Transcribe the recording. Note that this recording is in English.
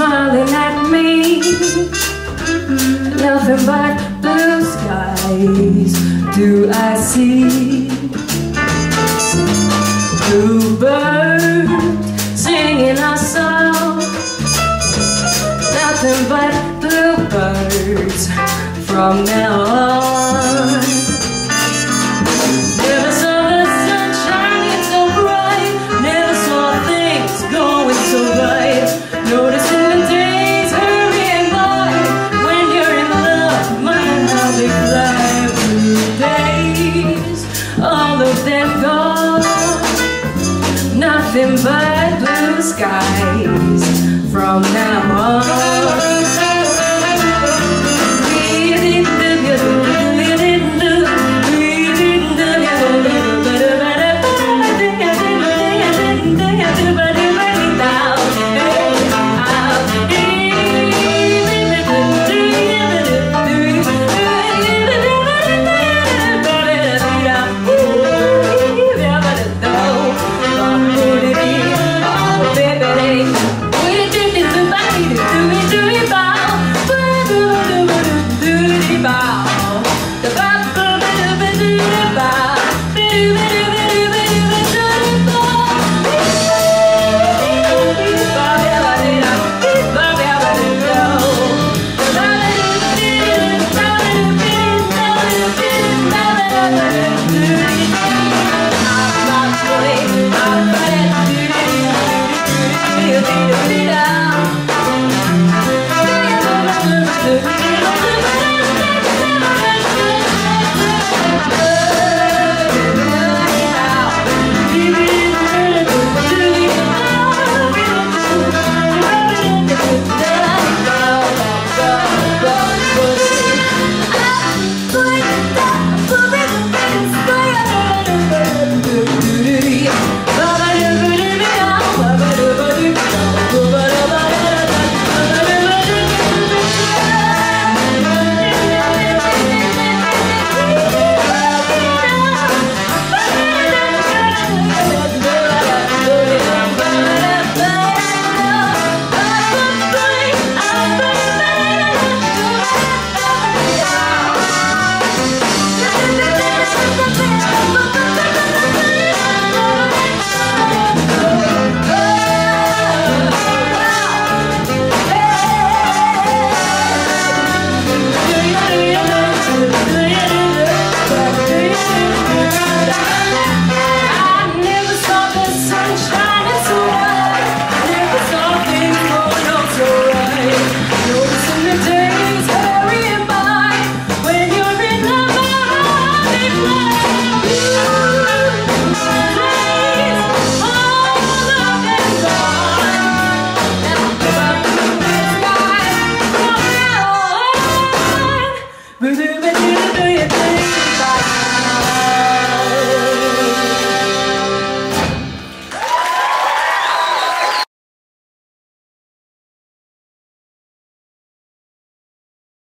smiling at me. Nothing but blue skies do I see. Bluebird singing a song. Nothing but bluebirds from now on. Never saw the sun shining so bright. Never saw things going so right. Noticing the days hurrying by. When you're in love, mind how they fly. Blue days, all of them gone. Nothing but blue skies from now on.